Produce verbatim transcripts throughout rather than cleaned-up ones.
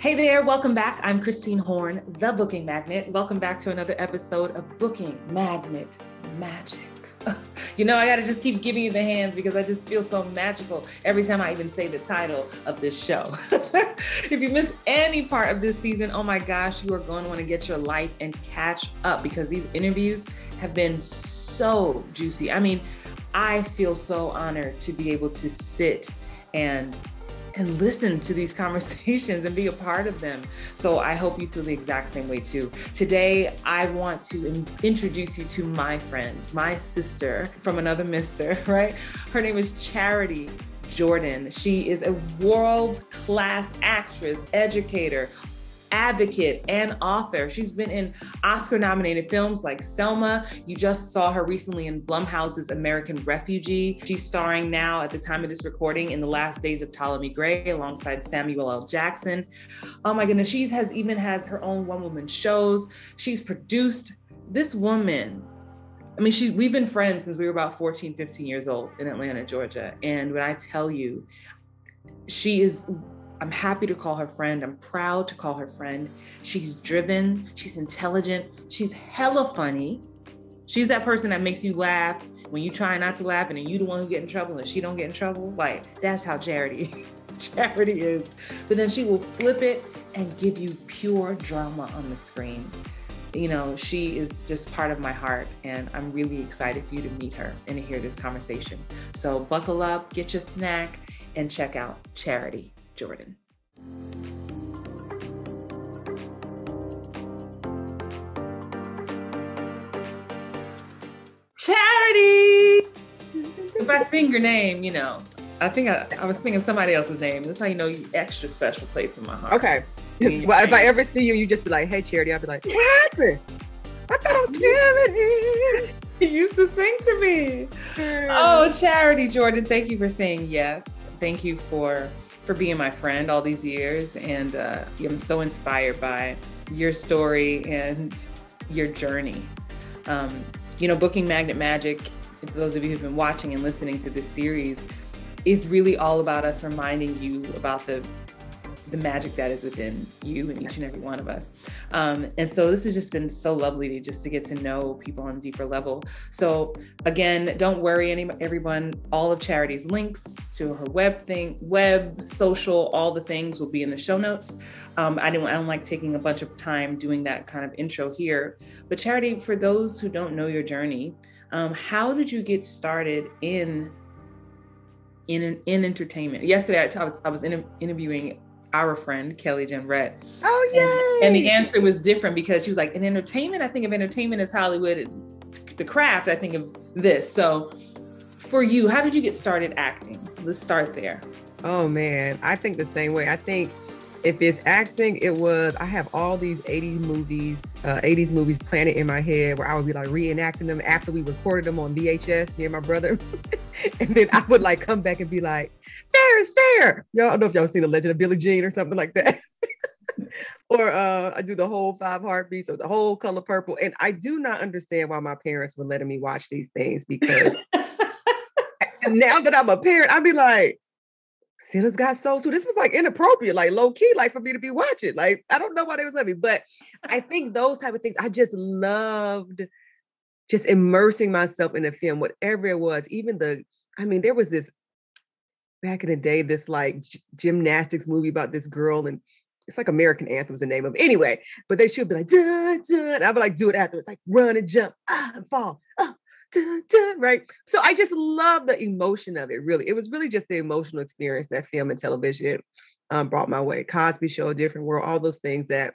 Hey there, welcome back. I'm Christine Horn, the Booking Magnet. Welcome back to another episode of Booking Magnet Magic. You know, I gotta just keep giving you the hands because I just feel so magical every time I even say the title of this show. If you miss any part of this season, oh my gosh, you are going to want to get your life and catch up because these interviews have been so juicy. I mean, I feel so honored to be able to sit and and listen to these conversations and be a part of them. So I hope you feel the exact same way too. Today, I want to in introduce you to my friend, my sister from another mister, right? Her name is Charity Jordan. She is a world-class actress, educator, advocate, and author. She's been in Oscar-nominated films like Selma. You just saw her recently in Blumhouse's American Refugee. She's starring now, at the time of this recording, in The Last Days of Ptolemy Gray alongside Samuel L. Jackson. Oh my goodness, she has even has her own one-woman shows. She's produced. This woman, I mean, she, we've been friends since we were about fourteen, fifteen years old in Atlanta, Georgia. And when I tell you, she is, I'm happy to call her friend. I'm proud to call her friend. She's driven, she's intelligent, she's hella funny. She's that person that makes you laugh when you try not to laugh and then you the one who get in trouble and she don't get in trouble. Like, that's how Charity, Charity is. But then she will flip it and give you pure drama on the screen. You know, she is just part of my heart and I'm really excited for you to meet her and to hear this conversation. So buckle up, get your snack, and check out Charity Jordan. Charity! If I sing your name, you know, I think I, I was thinking somebody else's name. That's how you know you extra special place in my heart. Okay. Well, if I ever see you, you just be like, hey, Charity. I'll be like, what happened? I thought I was Charity. He used to sing to me. Oh, Charity Jordan, thank you for saying yes. Thank you for for being my friend all these years. And uh, I'm so inspired by your story and your journey. Um, you know, Booking Magnet Magic, for those of you who've been watching and listening to this series, is really all about us reminding you about the, the magic that is within you and each and every one of us. Um, and so this has just been so lovely to just to get to know people on a deeper level. So again, don't worry, any, everyone, all of Charity's links to her web thing, web, social, all the things will be in the show notes. Um, I, don't, I don't like taking a bunch of time doing that kind of intro here, but Charity, for those who don't know your journey, um, how did you get started in, in, in entertainment? Yesterday, I, I was, I was inter interviewing our friend, Kelly Jenrette. Oh, yeah. And, and the answer was different because she was like, in entertainment, I think of entertainment as Hollywood. And the craft, I think of this. So for you, how did you get started acting? Let's start there. Oh, man. I think the same way. I think if it's acting, it was, I have all these eighties movies, uh, eighties movies planted in my head where I would be like reenacting them after we recorded them on V H S, me and my brother. And then I would like come back and be like, fair is fair. Y'all, I don't know if y'all seen The Legend of Billie Jean or something like that. Or uh, I do the whole Five Heartbeats or the whole Color Purple. And I do not understand why my parents were letting me watch these things because now that I'm a parent, I'd be like, Sinners Got Soul. So this was like inappropriate, like low key, like for me to be watching. Like, I don't know why they was letting me, but I think those type of things, I just loved just immersing myself in the film, whatever it was, even the, I mean, there was this, back in the day, this like gymnastics movie about this girl and it's like American Anthem was the name of it. Anyway, but they should be like, dun, dun. I would like do it afterwards, like run and jump, ah, and fall, ah. Dun, dun, right. So I just love the emotion of it. Really, it was really just the emotional experience that film and television um, brought my way. Cosby Show, A Different World, all those things that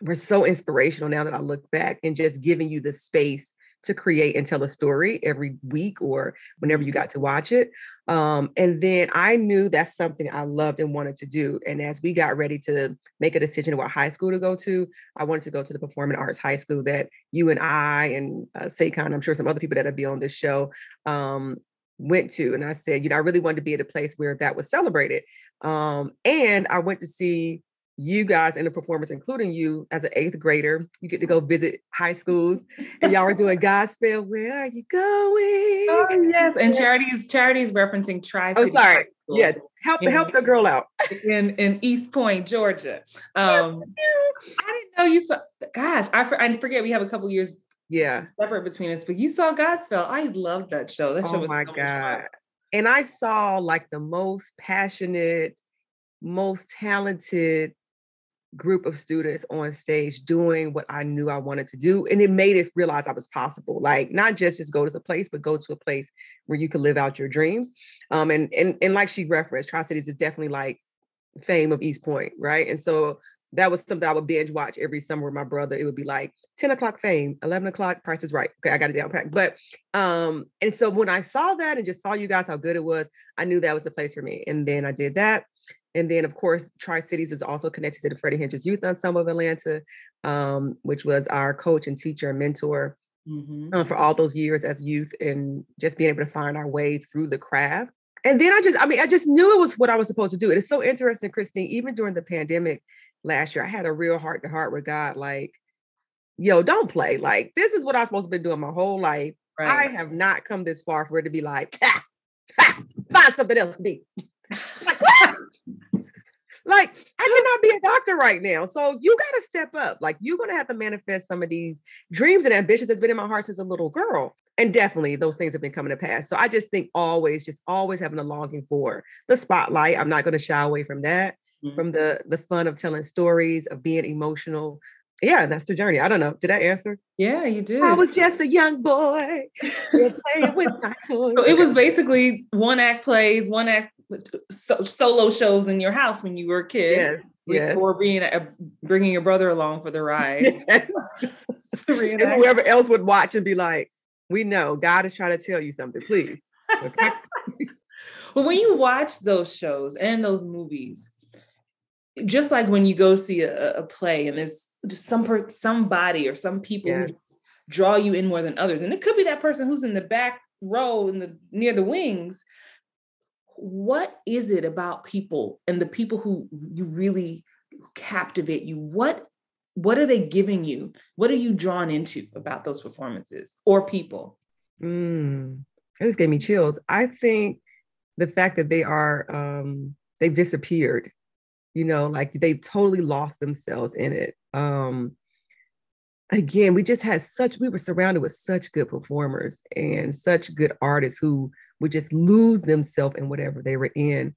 were so inspirational. Now that I look back, and just giving you the space to create and tell a story every week or whenever you got to watch it. Um, and then I knew that's something I loved and wanted to do. And as we got ready to make a decision about high school to go to, I wanted to go to the Performing Arts High School that you and I and uh, Saquon, I'm sure some other people that'll be on this show, um, went to. And I said, you know, I really wanted to be at a place where that was celebrated. Um, and I went to see you guys in the performance, including you as an eighth grader. You get to go visit high schools and y'all are doing Godspell. Where are you going? Oh yes. And Charity's Charity's referencing Tri-Cities. Oh, sorry. people. Yeah, help in, help the girl out in in East Point, Georgia. Um, I didn't know you saw. Gosh, I I forget we have a couple years yeah separate between us, but you saw Godspell. I loved that show. That show oh was my so god. Fun. And I saw like the most passionate, most talented group of students on stage doing what I knew I wanted to do. And it made us realize I was possible, like not just just go to the place, but go to a place where you could live out your dreams. Um, and, and, and like she referenced, Tri-Cities is definitely like fame of East Point. Right. And so that was something I would binge watch every summer with my brother. It would be like ten o'clock fame, eleven o'clock Price is Right. Okay. I got it down packed. But, um, and so when I saw that and just saw you guys, how good it was, I knew that was the place for me. And then I did that. And then, of course, Tri-Cities is also connected to the Freddie Henders Youth Ensemble of Atlanta, um, which was our coach and teacher and mentor mm-hmm. uh, for all those years as youth and just being able to find our way through the craft. And then I just, I mean, I just knew it was what I was supposed to do. And it's so interesting, Christine, even during the pandemic last year, I had a real heart to heart with God, like, yo, don't play. Like, this is what I'm supposed to be doing my whole life. Right. I have not come this far for it to be like, ha, ha, find something else to be. Like, what? Like, I cannot be a doctor right now. So you got to step up. Like, you're going to have to manifest some of these dreams and ambitions that's been in my heart since a little girl. And definitely those things have been coming to pass. So I just think always, just always having a longing for the spotlight. I'm not going to shy away from that, mm-hmm. from the, the fun of telling stories, of being emotional. Yeah, that's the journey. I don't know. Did I answer? Yeah, you did. I was just a young boy still playing with my toys. So it was basically one act plays, one act so, solo shows in your house when you were a kid. Yes, yes. Or being a, bringing your brother along for the ride. Yes. And whoever else would watch and be like, "We know God is trying to tell you something. Please." Okay. Well, when you watch those shows and those movies, just like when you go see a, a play and there's just some per- somebody or some people yes. who draw you in more than others. And it could be that person who's in the back row in the near the wings. What is it about people and the people who you really captivate you? What, what are they giving you? What are you drawn into about those performances or people? Mm, this gave me chills. I think the fact that they are, um, they've disappeared. You know, like they've totally lost themselves in it. Um, again, we just had such, we were surrounded with such good performers and such good artists who would just lose themselves in whatever they were in.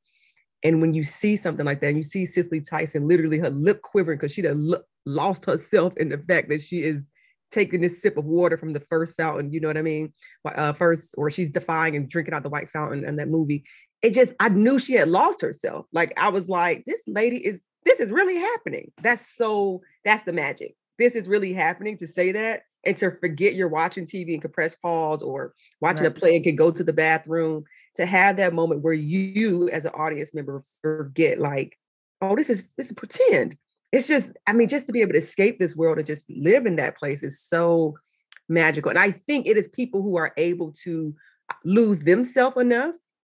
And when you see something like that, you see Cicely Tyson, literally her lip quivering because she done l- lost herself in the fact that she is taking this sip of water from the first fountain, you know what I mean? Uh, first, or she's defying and drinking out the white fountain in that movie. It just, I knew she had lost herself. Like, I was like, this lady is, this is really happening. That's so, that's the magic. This is really happening to say that and to forget you're watching T V and compressed pause or watching right. a play and can go to the bathroom, to have that moment where you as an audience member forget like, oh, this is, this is pretend. It's just, I mean, just to be able to escape this world and just live in that place is so magical. And I think it is people who are able to lose themselves enough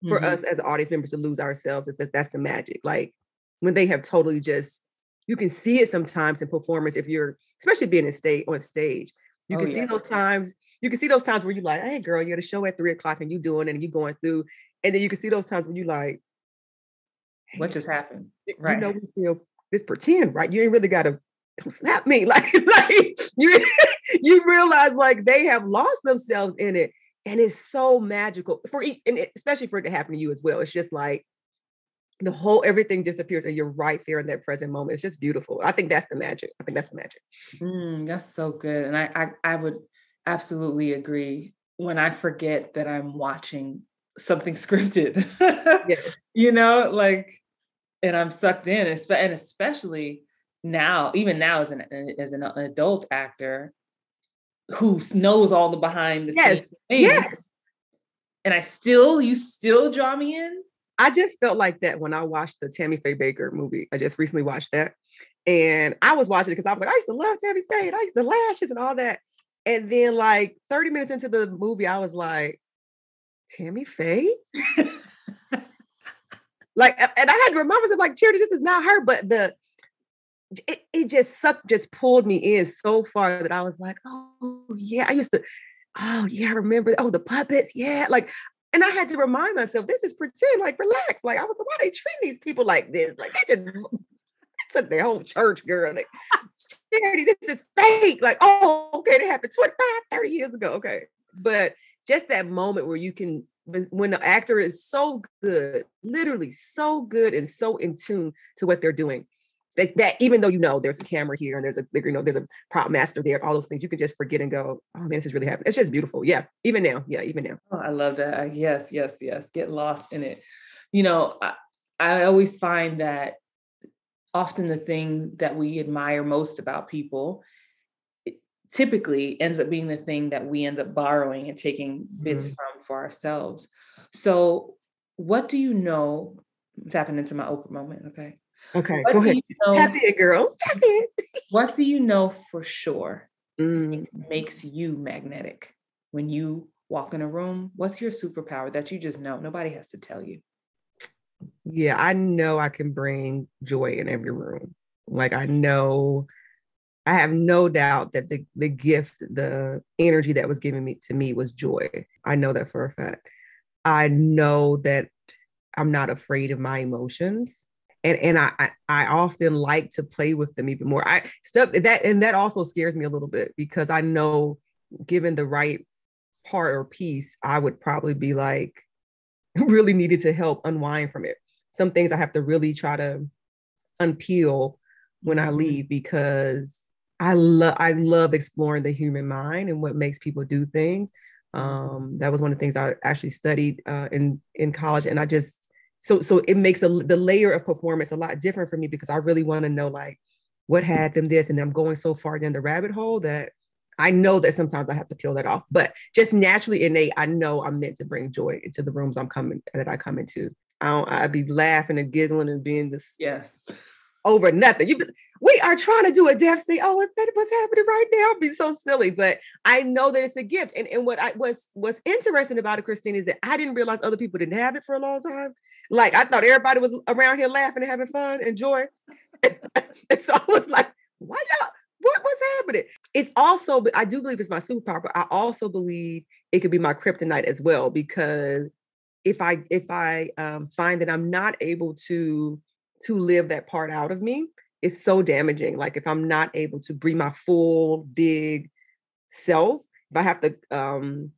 for mm-hmm. us as audience members to lose ourselves is that that's the magic. Like when they have totally just, you can see it sometimes in performance if you're, especially being in state on stage, you oh, can yeah. see those times, you can see those times where you're like, hey girl, you had a show at three o'clock and you doing it and you going through. And then you can see those times when you like, hey, what just happened? Right. You know, we still just pretend, right? You ain't really got to, don't snap me. Like, like you, you realize like they have lost themselves in it. And it's so magical for, and especially for it to happen to you as well. It's just like the whole, everything disappears and you're right there in that present moment. It's just beautiful. I think that's the magic. I think that's the magic. Mm, that's so good. And I, I, I would absolutely agree when I forget that I'm watching something scripted, yes. you know, like, and I'm sucked in, and especially now, even now as an, as an adult actor, who knows all the behind the yes. scenes things. Yes. And I still, you still draw me in. I just felt like that when I watched the Tammy Faye Baker movie. I just recently watched that. And I was watching it because I was like, I used to love Tammy Faye and I used to lashes and all that. And then like thirty minutes into the movie, I was like, Tammy Faye? Like, and I had to remind myself like, Charity, this is not her, but the, It, it just sucked, just pulled me in so far that I was like, oh yeah, I used to, oh yeah, I remember, oh the puppets, yeah, like And I had to remind myself, this is pretend, like, relax. Like, I was like, why they treating these people like this? Like, they just took their whole church, girl. Like, Charity, this is fake. Like, oh, okay, that happened twenty-five, thirty years ago. Okay. But just that moment where you can, when the actor is so good, literally so good and so in tune to what they're doing, that, that even though, you know, there's a camera here and there's a, you know, there's a prop master there, all those things, you can just forget and go, oh man, this is really happening. It's just beautiful. Yeah. Even now. Yeah. Even now. Oh, I love that. Yes, yes, yes. Get lost in it. You know, I, I always find that often the thing that we admire most about people typically ends up being the thing that we end up borrowing and taking bits mm-hmm. from for ourselves. So what do you know? I'm tapping into my Oprah moment. Okay. Okay, what go ahead. You know, tap in, girl. Tap in. What do you know for sure mm. makes you magnetic? When you walk in a room, what's your superpower that you just know? Nobody has to tell you. Yeah, I know I can bring joy in every room. Like, I know, I have no doubt that the, the gift, the energy that was given me to me was joy. I know that for a fact. I know that I'm not afraid of my emotions. And and I I often like to play with them even more. I stuff that and that also scares me a little bit, because I know, given the right part or piece, I would probably be like really needed to help unwind from it. Some things I have to really try to unpeel when I leave, because I love I love exploring the human mind and what makes people do things. Um, that was one of the things I actually studied uh, in in college, and I just. So, so it makes a, the layer of performance a lot different for me, because I really want to know, like, what had them this, and I'm going so far down the rabbit hole that I know that sometimes I have to peel that off, but just naturally innate, I know I'm meant to bring joy into the rooms I'm coming, that I come into. I don't, I'd be laughing and giggling and being just yes over nothing. You, we are trying to do a death scene. Oh, what's that? What's happening right now? I'd be so silly, but I know that it's a gift. And and what I was what's interesting about it, Christine, is that I didn't realize other people didn't have it for a long time. Like, I thought everybody was around here laughing and having fun and joy. And so I was like, why y'all? What was happening? It's also, I do believe it's my superpower, but I also believe it could be my kryptonite as well, because if I if I um, find that I'm not able to to live that part out of me, it's so damaging. Like, if I'm not able to be my full big self, if I have to um,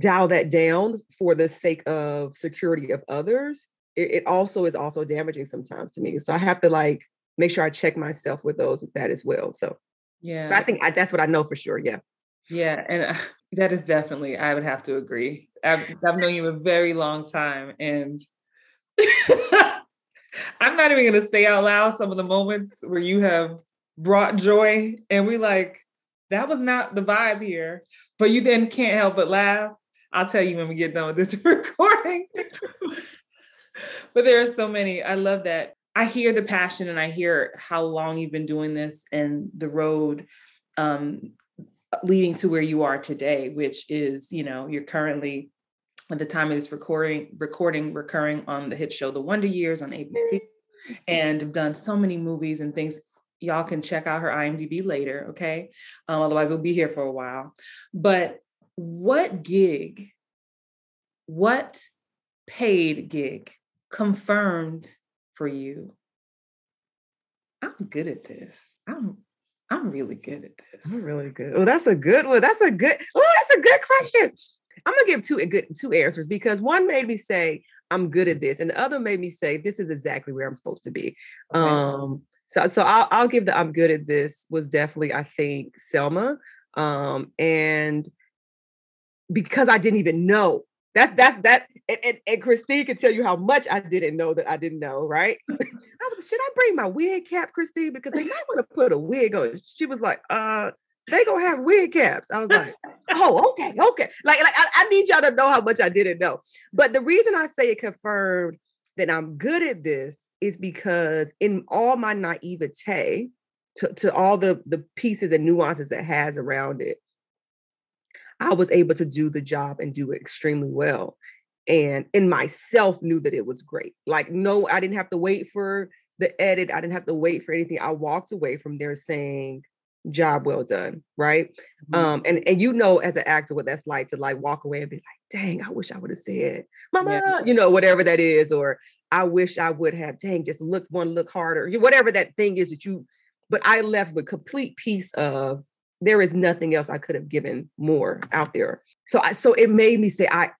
dial that down for the sake of security of others, it, it also is also damaging sometimes to me. So I have to, like, make sure I check myself with those, with that as well. So yeah, but I think I, that's what I know for sure. Yeah. Yeah. And uh, that is definitely, I would have to agree. I've, I've known you a very long time, and I'm not even going to say out loud some of the moments where you have brought joy and we like, that was not the vibe here, but you then can't help but laugh. I'll tell you when we get done with this recording, but there are so many. I love that. I hear the passion and I hear how long you've been doing this and the road um, leading to where you are today, which is, you know, you're currently at the time of this recording, recording, recurring on the hit show, The Wonder Years on A B C, and have done so many movies and things. Y'all can check out her I M D B later, okay? Um, otherwise, we'll be here for a while. But what gig, what paid gig confirmed for you, I'm good at this. I'm I'm really good at this. I'm really good. Oh, that's a good one. That's a good, oh, that's a good question. I'm gonna give two good two answers, because one made me say I'm good at this, and the other made me say this is exactly where I'm supposed to be. Okay. Um, so, so I'll, I'll give the I'm good at this was definitely, I think, Selma, um, and because I didn't even know. That's that's that, and, and, and Christine can tell you how much I didn't know that I didn't know, right? I was, should I bring my wig cap, Christine? Because they might want to put a wig on. She was like, uh. They gonna have wig caps. I was like, oh, okay, okay. Like, like I, I need y'all to know how much I didn't know. But the reason I say it confirmed that I'm good at this is because in all my naivete to, to all the, the pieces and nuances that has around it, I was able to do the job and do it extremely well. And in myself knew that it was great. Like, no, I didn't have to wait for the edit. I didn't have to wait for anything. I walked away from there saying, job well done, right? Mm-hmm. Um, and and you know, as an actor, what that's like to like walk away and be like, dang, I wish I would have said, mama, yeah. you know, whatever that is, or I wish I would have, dang, just look one look harder, whatever that thing is that you, but I left with complete peace of, there is nothing else I could have given more out there. So I, so it made me say, I,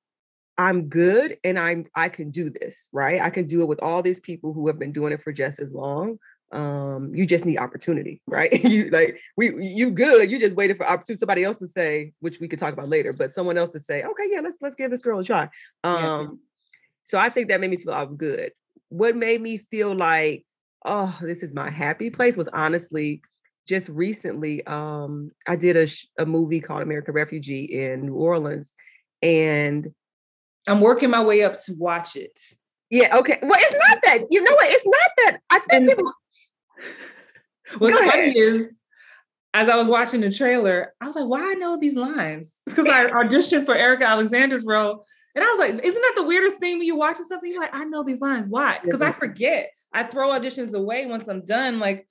I'm good and I'm, I can do this, right? I can do it with all these people who have been doing it for just as long. Um, you just need opportunity, right? you like, we, you good. You just waited for opportunity, somebody else to say, which we could talk about later, but someone else to say, okay, yeah, let's, let's give this girl a try. Um, yeah. So I think that made me feel I'm good. What made me feel like, oh, this is my happy place was honestly, just recently, um, I did a, sh- a movie called American Refugee in New Orleans, and I'm working my way up to watch it. Yeah, okay. Well, it's not that. You know what? It's not that. I think and people... What's funny is, as I was watching the trailer, I was like, why I know these lines? It's because I auditioned for Erica Alexander's role, and I was like, isn't that the weirdest thing when you watch something? You're like, I know these lines. Why? Because I forget. I throw auditions away once I'm done. Like,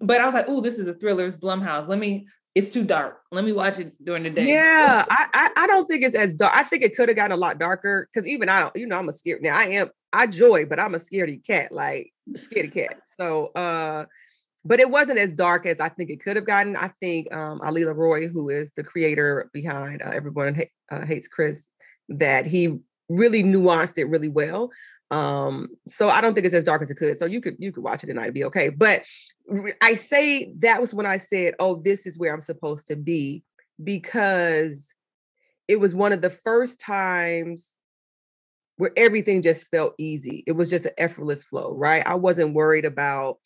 but I was like, oh, this is a thriller. It's Blumhouse. Let me, it's too dark. Let me watch it during the day. Yeah. I, I, I don't think it's as dark. I think it could have gotten a lot darker. Cause even I don't, you know, I'm a scared now. I am, I joy, but I'm a scaredy cat, like scaredy cat. So, uh, but it wasn't as dark as I think it could have gotten. I think um, Ali LaRoy, who is the creator behind uh, Everyone uh, Hates Chris, that he really nuanced it really well. Um, so I don't think it's as dark as it could. So you could, you could watch it and I'd be okay. But I say that was when I said, oh, this is where I'm supposed to be, because it was one of the first times where everything just felt easy. It was just an effortless flow, right? I wasn't worried about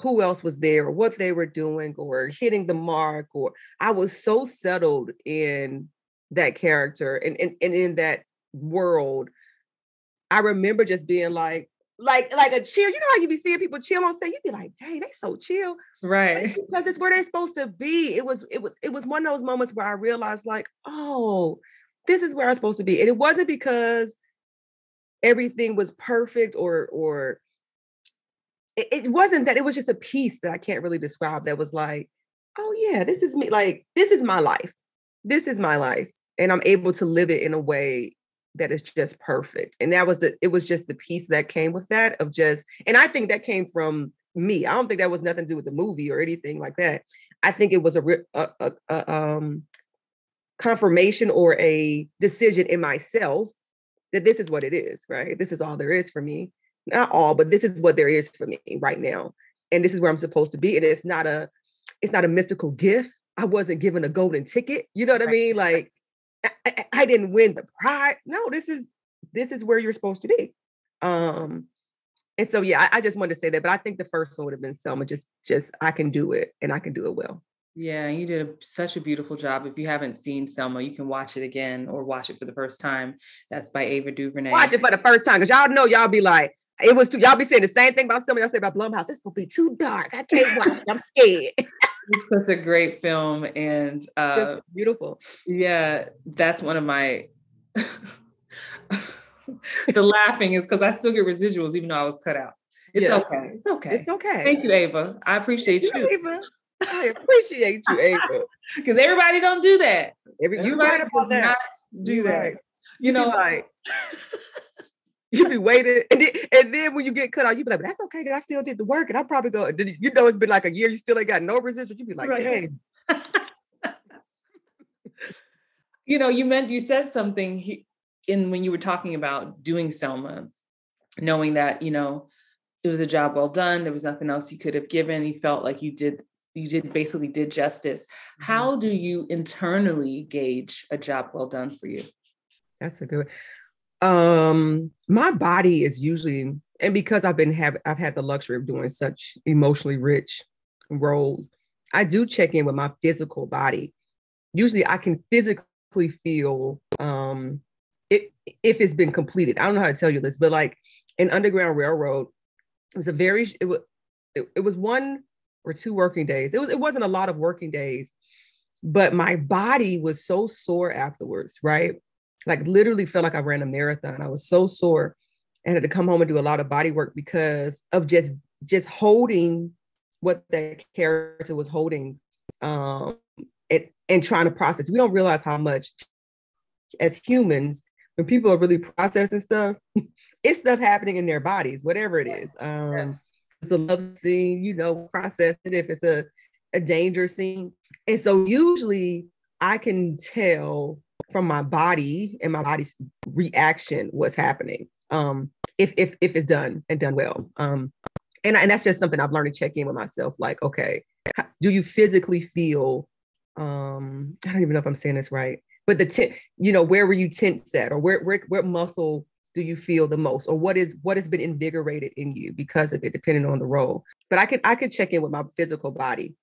who else was there or what they were doing or hitting the mark, or I was so settled in that character and, and, and in that world. I remember just being like, like, like a chill. You know how you be seeing people chill on set? You'd be like, dang, they so chill. Right. Like, because it's where they're supposed to be. It was, it was, it was one of those moments where I realized like, oh, this is where I'm supposed to be. And it wasn't because everything was perfect or, or it, it wasn't that. It was just a piece that I can't really describe that was like, oh yeah, this is me. Like, this is my life. This is my life. And I'm able to live it in a way that is just perfect. And that was the, it was just the piece that came with that of just, and I think that came from me. I don't think that was nothing to do with the movie or anything like that. I think it was a, a, a, a um, confirmation or a decision in myself that this is what it is, right? This is all there is for me. Not all, but this is what there is for me right now. And this is where I'm supposed to be. And it's not a, it's not a mystical gift. I wasn't given a golden ticket. You know what I mean? Like, I, I didn't win the prize. No, this is, this is where you're supposed to be. Um, and so, yeah, I, I just wanted to say that, but I think the first one would have been Selma. Just, just, I can do it and I can do it well. Yeah. You did a, such a beautiful job. If you haven't seen Selma, you can watch it again or watch it for the first time. That's by Ava DuVernay. Watch it for the first time. Cause y'all know, y'all be like, it was too, y'all be saying the same thing about Selma. Y'all say about Blumhouse. It's going to be too dark. I can't watch it. I'm scared. It's such a great film, and uh, it's beautiful. Yeah, that's one of my. The laughing is because I still get residuals, even though I was cut out. It's yeah. okay. It's okay. It's okay. Thank you, Ava. I appreciate you. you. Ava. I appreciate you, Ava. Because everybody don't do that. Every, you everybody right about that. Not do you that. Right. You know, like. You be waiting. And then, and then when you get cut out, you be like, but that's okay. Cause I still did the work. And I'll probably go, you know, it's been like a year. You still ain't got no residual. You be like, right. Hey. You know, you meant, you said something in when you were talking about doing Selma, knowing that, you know, it was a job well done. There was nothing else you could have given. You felt like you did, you did basically did justice. Mm-hmm. How do you internally gauge a job well done for you? That's a good one. Um, my body is usually, and because I've been have I've had the luxury of doing such emotionally rich roles, I do check in with my physical body. Usually I can physically feel, um, it, if it's been completed. I don't know how to tell you this, but like in Underground Railroad, it was a very, it was, it, it was one or two working days. It was, it wasn't a lot of working days, but my body was so sore afterwards, right? Like literally felt like I ran a marathon. I was so sore and had to come home and do a lot of body work because of just, just holding what that character was holding um, it, and trying to process. We don't realize how much as humans, when people are really processing stuff, it's stuff happening in their bodies, whatever it is. Um, yes. It's a love scene, you know, process it if it's a, a danger scene. And so usually I can tell from my body and my body's reaction what's happening um, if, if, if it's done and done well. Um, and, and that's just something I've learned to check in with myself. Like, okay, how, do you physically feel, um, I don't even know if I'm saying this right, but the, ten, you know, where were you tense at, or where, where, where muscle do you feel the most, or what is, what has been invigorated in you because of it, depending on the role. But I could, I could check in with my physical body.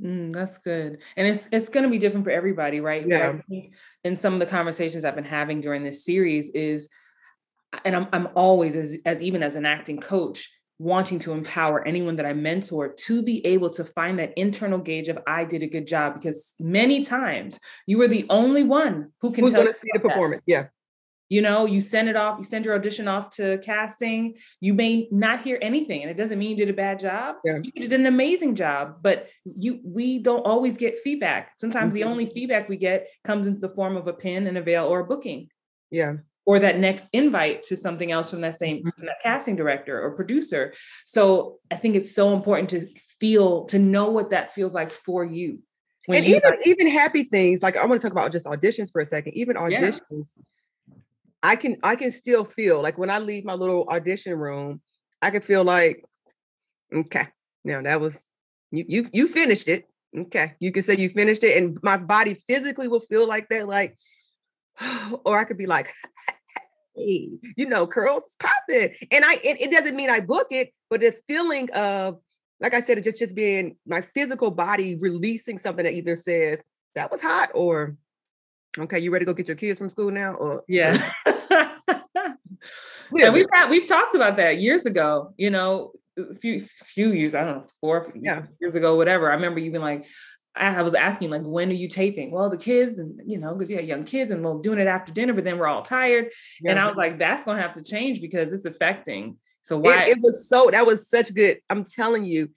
Mm, that's good. And it's, it's going to be different for everybody, right? Yeah. I think in some of the conversations I've been having during this series is, and I'm, I'm always as, as even as an acting coach, wanting to empower anyone that I mentor to be able to find that internal gauge of, I did a good job, because many times you are the only one who can Who's tell gonna see the performance. That. Yeah. You know, you send it off, you send your audition off to casting, you may not hear anything, and it doesn't mean you did a bad job. Yeah. You did an amazing job, but you, we don't always get feedback. Sometimes mm-hmm. the only feedback we get comes in the form of a pin and a veil or a booking. Yeah. Or that next invite to something else from that same from that casting director or producer. So I think it's so important to feel, to know what that feels like for you. And you even, even happy things, like I want to talk about just auditions for a second, even auditions. Yeah. I can, I can still feel like when I leave my little audition room, I can feel like, okay, now that was, you, you, you finished it. Okay. You can say you finished it. And my body physically will feel like that. Like, or I could be like, hey, you know, curls is popping. And I, it, it doesn't mean I book it, but the feeling of, like I said, it just, just being my physical body releasing something that either says that was hot, or okay, you ready to go get your kids from school now? Or yeah, yeah, we've had, we've talked about that years ago. You know, a few few years, I don't know, four yeah. years ago, whatever. I remember you being like, I was asking like, when are you taping? Well, the kids, and you know, because you had young kids, and we're doing it after dinner, but then we're all tired. Yeah. And I was like, that's gonna have to change because it's affecting. So why? It, it was so that was such good. I'm telling you,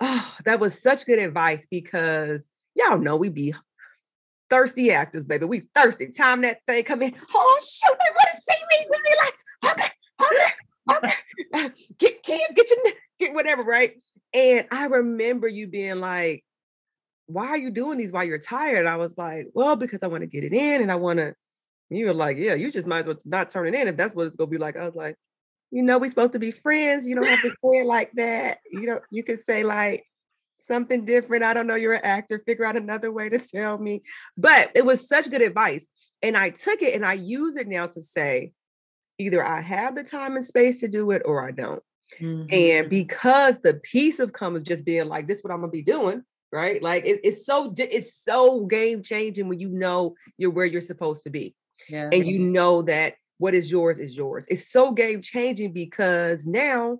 oh, that was such good advice, because y'all know we be thirsty actors, baby. We thirsty. Time that thing come in. Oh shoot, they want to see me. We be like, okay, okay, okay. Get kids, get your, get whatever, right? And I remember you being like, why are you doing these while you're tired? I was like, well, because I want to get it in, and I want to. You were like, yeah, you just might as well not turn it in if that's what it's gonna be like. I was like, you know, we're supposed to be friends. You don't have to say it like that. You know, you can say like something different. I don't know. You're an actor. Figure out another way to tell me. But it was such good advice, and I took it and I use it now to say, either I have the time and space to do it, or I don't. Mm-hmm. And because the peace of comes just being like, this is what I'm gonna be doing. Right? Like it, it's so, it's so game changing when you know you're where you're supposed to be. Yeah. And you know that what is yours is yours. It's so game changing because now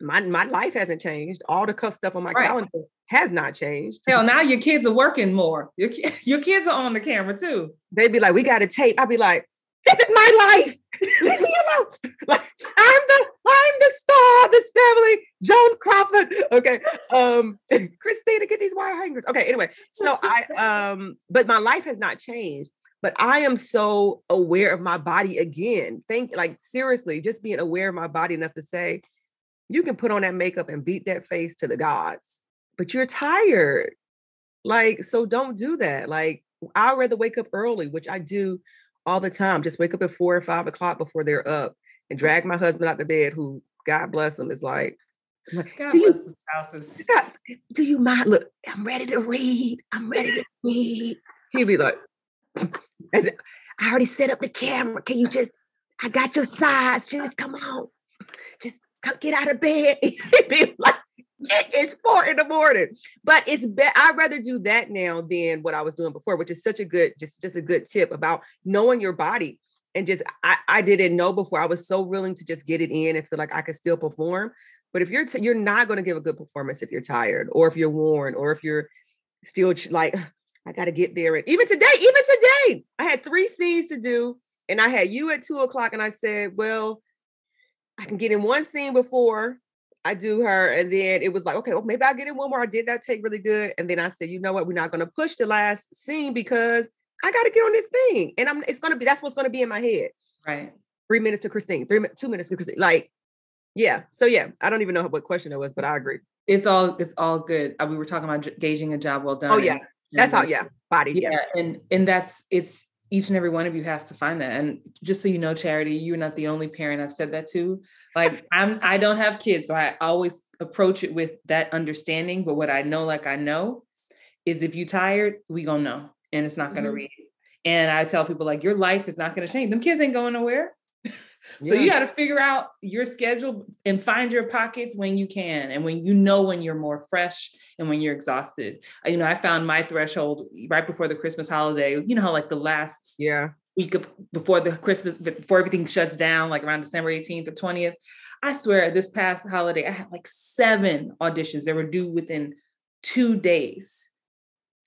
my, my life hasn't changed. All the cuff stuff on my right. calendar has not changed. Hell, now your kids are working more. Your, your kids are on the camera too. They'd be like, we got to tape. I'd be like, this is my life. You know, like I'm the I'm the star of this family, Joan Crawford. Okay. Um, Christina, get these wire hangers. Okay, anyway. So I um, but my life has not changed, but I am so aware of my body again. Think like seriously, just being aware of my body enough to say, you can put on that makeup and beat that face to the gods, but you're tired. Like, so don't do that. Like, I'd rather wake up early, which I do all the time. Just wake up at four or five o'clock before they're up and drag my husband out to bed, who, God bless him, is like, like God do, bless you, houses. God, do you mind? Look, I'm ready to read. I'm ready to read. He'd be like, I already set up the camera. Can you just, I got your sides. Just come on. Just come, get out of bed. He'd be like, it's four in the morning. But it's be- I'd rather do that now than what I was doing before, which is such a good, just, just a good tip about knowing your body. And just, I, I didn't know before. I was so willing to just get it in and feel like I could still perform. But if you're, t- you're not going to give a good performance if you're tired, or if you're worn, or if you're still ch- like, I got to get there. And even today, even today, I had three scenes to do and I had you at two o'clock and I said, well, I can get in one scene before I do her. And then it was like, okay, well, maybe I'll get in one more. I did that take really good. And then I said, you know what? We're not going to push the last scene because I got to get on this thing. And I'm, it's going to be, that's what's going to be in my head. Right. Three minutes to Christine, three, two minutes to Christine. Like, yeah. So yeah, I don't even know what question it was, but I agree. It's all, it's all good. We were talking about gauging a job well done. Oh yeah. That's how, yeah. Body. Yeah. yeah. And, and that's, it's, each and every one of you has to find that. And just so you know, Charity, you're not the only parent I've said that to. Like I'm, I don't have kids. So I always approach it with that understanding. But what I know, like I know is if you tired, we gonna know, and it's not going to mm-hmm. read. And I tell people like, your life is not going to change. Them kids ain't going nowhere. So yeah. you got to figure out your schedule and find your pockets when you can. And when, you know, when you're more fresh and when you're exhausted, you know, I found my threshold right before the Christmas holiday, you know, how like the last yeah. week of before the Christmas, before everything shuts down, like around December eighteenth or twentieth, I swear this past holiday, I had like seven auditions that were due within two days.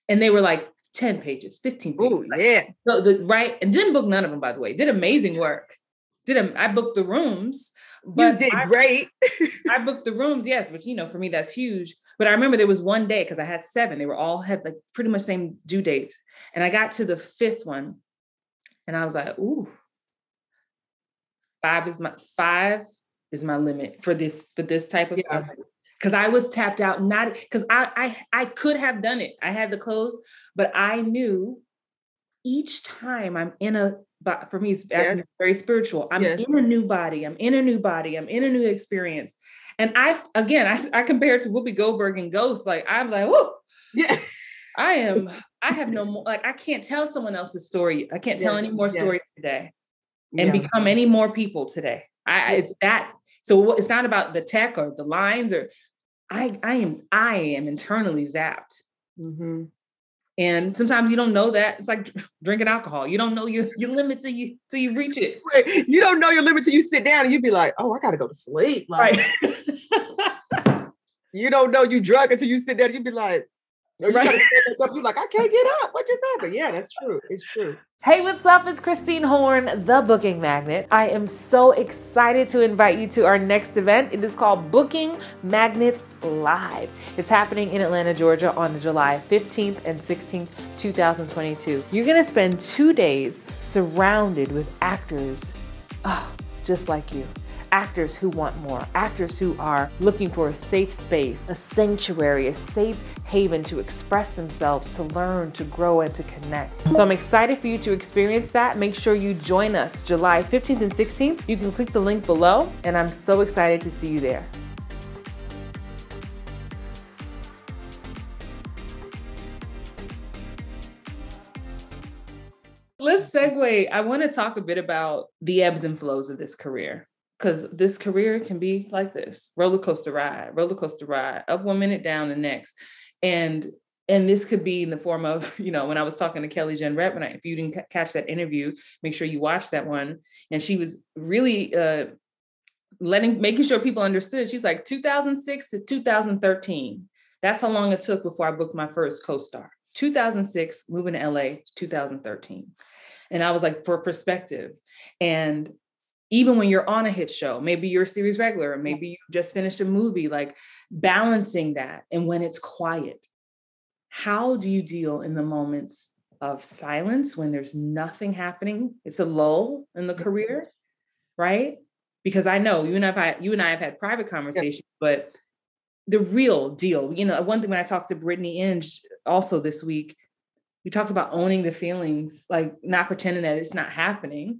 And they were like ten pages, fifteen pages. Ooh, like, yeah. So the, right. And didn't book none of them, by the way, did amazing work. Did a, I booked the rooms. But you did I, great. I booked the rooms, yes, which, you know, for me, that's huge. But I remember there was one day, because I had seven, they were all had like pretty much same due dates. And I got to the fifth one and I was like, ooh, five is my, five is my limit for this, for this type of yeah. stuff. Because I was tapped out, not, because I, I I could have done it. I had the clothes, but I knew each time I'm in a, but for me, it's yes. very spiritual. I'm yes. in a new body. I'm in a new body. I'm in a new experience. And I, again, I, I compare it to Whoopi Goldberg and Ghost. Like, I'm like, whoo, yeah. I am, I have no more, like, I can't tell someone else's story. I can't yes. tell any more yes. stories today and yeah. become any more people today. I, yes. It's that. So it's not about the tech or the lines or I, I am, I am internally zapped. Mm-hmm. And sometimes you don't know that. It's like drinking alcohol. You don't know your, your limit till you till you reach it. Right. You don't know your limit till you sit down and you be like, oh, I gotta go to sleep. Like right. You don't know you drunk until you sit down and you be like, you right. trying to stand up, you're like, I can't get up. What just happened? Yeah, that's true. It's true. Hey, what's up? It's Christine Horn, the Booking Magnet. I am so excited to invite you to our next event. It is called Booking Magnet Live. It's happening in Atlanta, Georgia on July fifteenth and sixteenth, two thousand twenty-two. You're going to spend two days surrounded with actors oh, just like you. Actors who want more, actors who are looking for a safe space, a sanctuary, a safe haven to express themselves, to learn, to grow, and to connect. So I'm excited for you to experience that. Make sure you join us July fifteenth and sixteenth. You can click the link below, and I'm so excited to see you there. Let's segue. I want to talk a bit about the ebbs and flows of this career. Because this career can be like this, roller coaster ride, roller coaster ride, up one minute, down the next. And and this could be in the form of, you know, when I was talking to Kelly Jenrette, when I, if you didn't c- catch that interview, make sure you watch that one. And she was really uh, letting, making sure people understood. She's like two thousand six to two thousand thirteen. That's how long it took before I booked my first co-star. two thousand six, moving to L A, two thousand thirteen. And I was like, for perspective. And even when you're on a hit show, maybe you're a series regular, or maybe you just finished a movie, like balancing that. And when it's quiet, how do you deal in the moments of silence when there's nothing happening? It's a lull in the career, right? Because I know you and I've had, you and I have had private conversations, yeah. but the real deal, you know, one thing when I talked to Brittany Inge also this week, we talked about owning the feelings, like not pretending that it's not happening.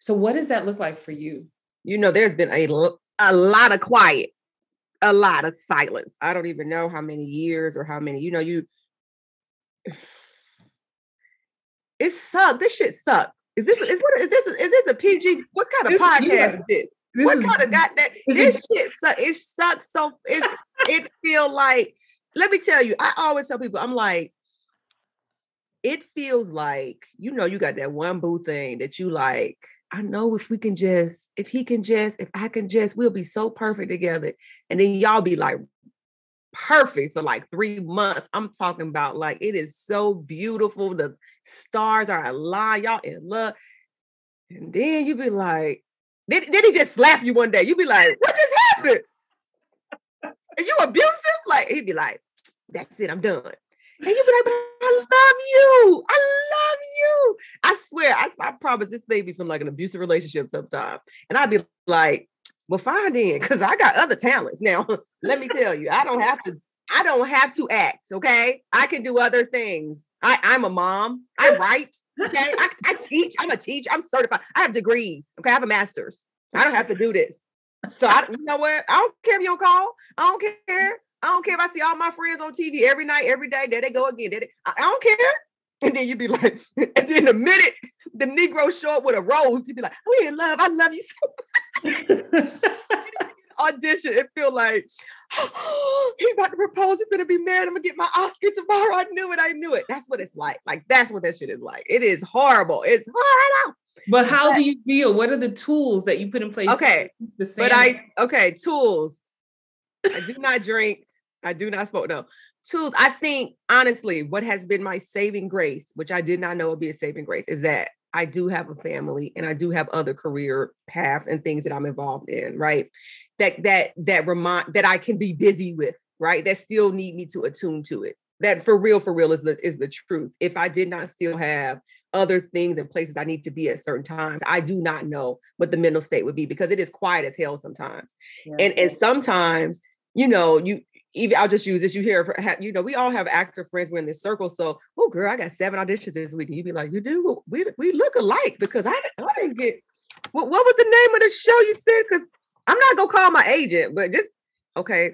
So what does that look like for you? You know, there's been a, l- a lot of quiet, a lot of silence. I don't even know how many years or how many, you know, you, it sucked. This shit sucked. Is this, is, what, is this, is this a P G? What kind of podcast yeah. is this? This what is, kind of goddamn, this it, shit sucks. It sucks. So it's, it feel like, let me tell you, I always tell people, I'm like, it feels like, you know, you got that one boo thing that you like, I know if we can just, if he can just, if I can just, we'll be so perfect together. And then y'all be like perfect for like three months. I'm talking about like, it is so beautiful. The stars are aligned. Y'all in love. And then you be like, then, then he just slap you one day. You be like, what just happened? are you abusive? Like, he'd be like, that's it, I'm done. And you'd be like, but I love you. I love you. I swear, I, I promise this thing be feeling like an abusive relationship sometime. And I'd be like, well, fine then, because I got other talents. Now, let me tell you, I don't have to, I don't have to act, okay? I can do other things. I, I'm a mom. I write, okay? I, I teach. I'm a teacher. I'm certified. I have degrees, okay? I have a master's. I don't have to do this. So, I, you know what? I don't care if you don't call. I don't care. I don't care if I see all my friends on T V every night, every day. There they go again. There they, I, I don't care. And then you'd be like, and then the minute the Negro show up with a rose, you'd be like, we in love. I love you so much. Audition and feel like, oh, he about to propose, we're gonna be married, I'm gonna get my Oscar tomorrow. I knew it, I knew it. That's what it's like. Like, that's what that shit is like. It is horrible. It's horrible. But how but, do you feel? What are the tools that you put in place? Okay, the but I, okay, tools. I do not drink. I do not smoke. No. Tools. I think, honestly, what has been my saving grace, which I did not know would be a saving grace, is that I do have a family and I do have other career paths and things that I'm involved in, right? That that that remind that I can be busy with, right? That still need me to attune to it. That for real, for real is the is the truth. If I did not still have other things and places I need to be at certain times, I do not know what the mental state would be, because it is quiet as hell sometimes. Yeah. And and sometimes, you know, you even I'll just use this. You hear, you know, we all have actor friends. We're in this circle. So, oh, girl, I got seven auditions this week. And you'd be like, you do? We we look alike, because I, I didn't get, what, what was the name of the show you said? Because I'm not going to call my agent, but just, okay,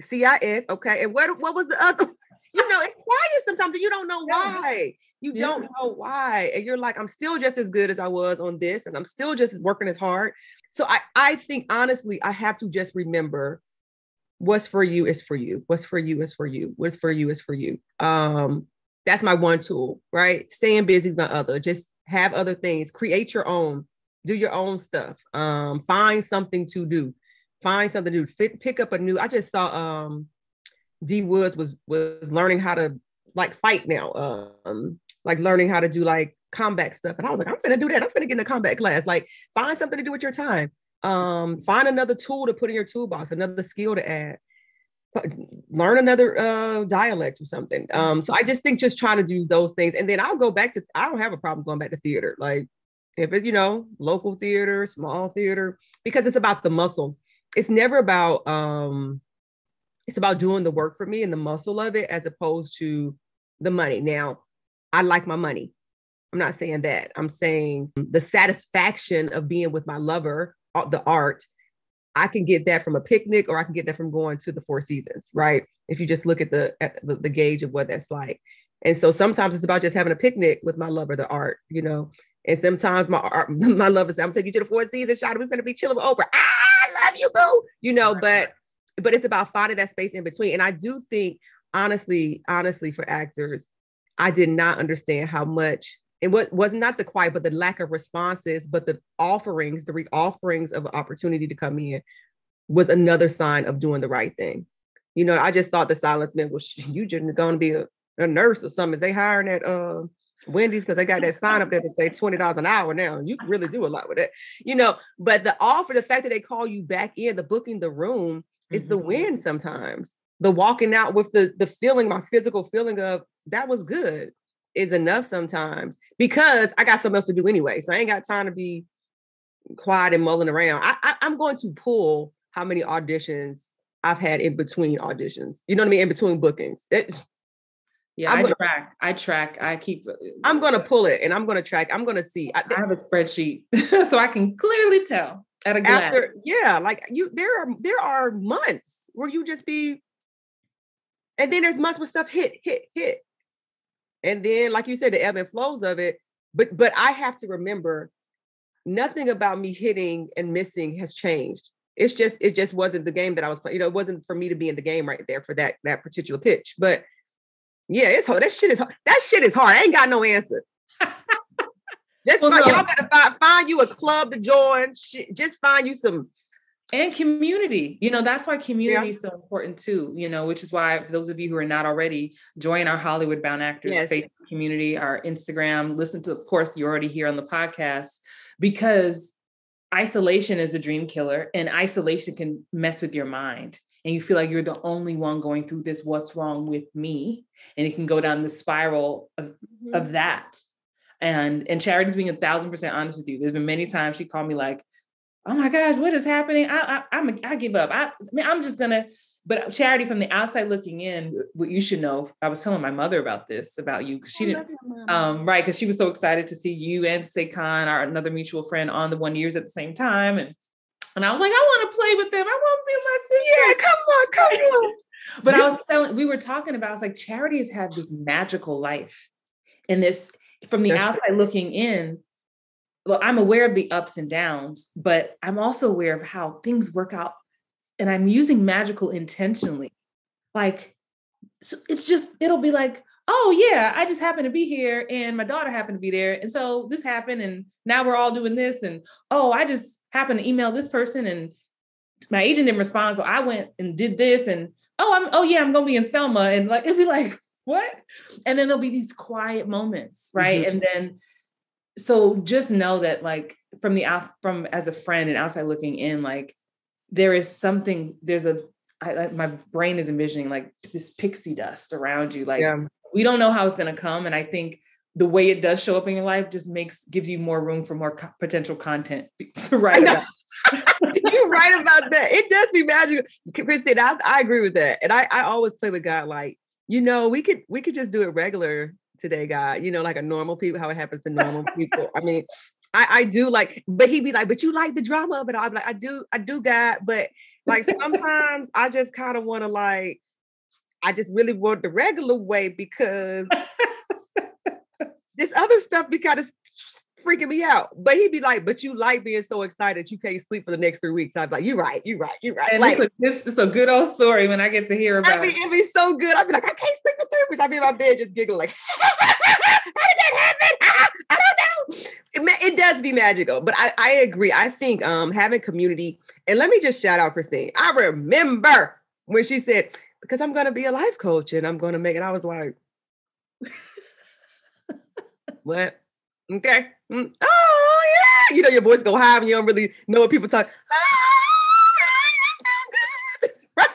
C I S, okay. And what, what was the other? You know, it's quiet sometimes and you don't know why. You don't know why. And you're like, I'm still just as good as I was on this. And I'm still just working as hard. So I, I think, honestly, I have to just remember what's for you is for you. What's for you is for you. What's for you is for you. Um, that's my one tool, right? Staying busy is my other. Just have other things. Create your own. Do your own stuff. Um, find something to do. Find something to do. Fit, pick up a new. I just saw um, D Woods was was learning how to like fight now, um, like learning how to do like combat stuff. And I was like, I'm finna do that. I'm finna get in a combat class. Like, find something to do with your time. Um, find another tool to put in your toolbox, another skill to add. Learn another uh, dialect or something. Um, so I just think just trying to do those things. And then I'll go back to. I don't have a problem going back to theater. Like, if it's, you know, local theater, small theater, because it's about the muscle. It's never about, um, it's about doing the work for me and the muscle of it, as opposed to the money. Now, I like my money. I'm not saying that. I'm saying the satisfaction of being with my lover, the art, I can get that from a picnic, or I can get that from going to the Four Seasons, right? If you just look at the, at the, the gauge of what that's like. And so sometimes it's about just having a picnic with my lover, the art, you know. And sometimes my art, my lover says, I'm taking you to the Four Seasons, Charity. We're going to be chilling with Oprah. I love you, boo. You know, but but it's about finding that space in between. And I do think, honestly, honestly, for actors, I did not understand how much, and what was not the quiet, but the lack of responses, but the offerings, the re-offerings of opportunity to come in was another sign of doing the right thing. You know, I just thought the silence meant, well, you just going to be a, a nurse or something. Is they hiring at uh, Wendy's because they got that sign up there to say twenty dollars an hour now. You can really do a lot with that, you know, but the offer, the fact that they call you back in, the booking, the room is mm-hmm. the win sometimes. The walking out with the, the feeling, my physical feeling of that was good is enough sometimes, because I got something else to do anyway. So I ain't got time to be quiet and mulling around. I, I, I'm going to pull how many auditions I've had in between auditions. You know what I mean? In between bookings. It, Yeah, I'm I gonna, track. I track. I keep. I'm going to pull it, and I'm going to track. I'm going to see. I, I have a spreadsheet, so I can clearly tell at a glance. After, yeah, like you, there are there are months where you just be, and then there's months where stuff hit, hit, hit, and then, like you said, the ebb and flows of it. But but I have to remember, nothing about me hitting and missing has changed. It's just it just wasn't the game that I was playing. You know, it wasn't for me to be in the game right there for that that particular pitch, but. Yeah, it's hard. That shit is hard. That shit is hard. I ain't got no answer. Just well, find, no. Y'all gotta find, find you a club to join. Shit, just find you some. And community. You know, that's why community yeah. is so important too, you know, which is why those of you who are not already, join our Hollywood Bound Actors yes. Facebook community, our Instagram, listen to, of course, you're already here on the podcast, because isolation is a dream killer, and isolation can mess with your mind. and you feel like you're the only one going through this, what's wrong with me? And it can go down the spiral of, mm-hmm. of that. And, and Charity's being a thousand percent honest with you. There's been many times she called me like, oh my gosh, what is happening? I, I, I'm a, I give up. I, I mean, I'm just gonna, but Charity, from the outside looking in, what you should know, I was telling my mother about this, about you, because she I didn't, um, right, because she was so excited to see you and Sekan, our another mutual friend, on the One Years at the same time. And and I was like, I want to play with them. I want to be my sister. Yeah, come on, come on. But I was telling, we were talking about, I was like, Charity has had this magical life. And this, from the That's outside true. looking in, well, I'm aware of the ups and downs, but I'm also aware of how things work out. And I'm using magical intentionally. Like, so it's just, it'll be like, oh yeah, I just happened to be here and my daughter happened to be there. And so this happened and now we're all doing this. And, oh, I just happened to email this person and my agent didn't respond. So I went and did this and, oh, I'm, oh yeah, I'm going to be in Selma. And like, it'll be like, what? And then there'll be these quiet moments. Right. Mm-hmm. And then, so just know that like from the out, from as a friend and outside looking in, like, there is something, there's a, I, I, my brain is envisioning like this pixie dust around you. Like yeah. we don't know how it's going to come. And I think the way it does show up in your life just makes, gives you more room for more co- potential content to write about. You're right about that. It does be magical. Christine, I, I agree with that. And I, I always play with God. Like, you know, we could, we could just do it regular today, God, you know, like a normal people, how it happens to normal people. I mean, I, I do like, but he'd be like, but you like the drama of it. I'd be like, I do, I do, God. But like, sometimes I just kind of want to like, I just really want the regular way because this other stuff be kind of freaking me out. But he'd be like, but you like being so excited you can't sleep for the next three weeks. I'd be like, you're right, you're right, you're right. And like, it's a, this is a good old story when I get to hear about I mean, it. It'd be so good. I'd be like, I can't sleep for three weeks. I'd be in my bed just giggling like, how did that happen? I don't know. It, it does be magical, but I, I agree. I think um, having community, and let me just shout out Christine. I remember when she said, because I'm going to be a life coach and I'm going to make it. I was like, what? Okay. Mm. Oh, yeah. You know, your voice go high and you don't really know what people talk. Oh, right.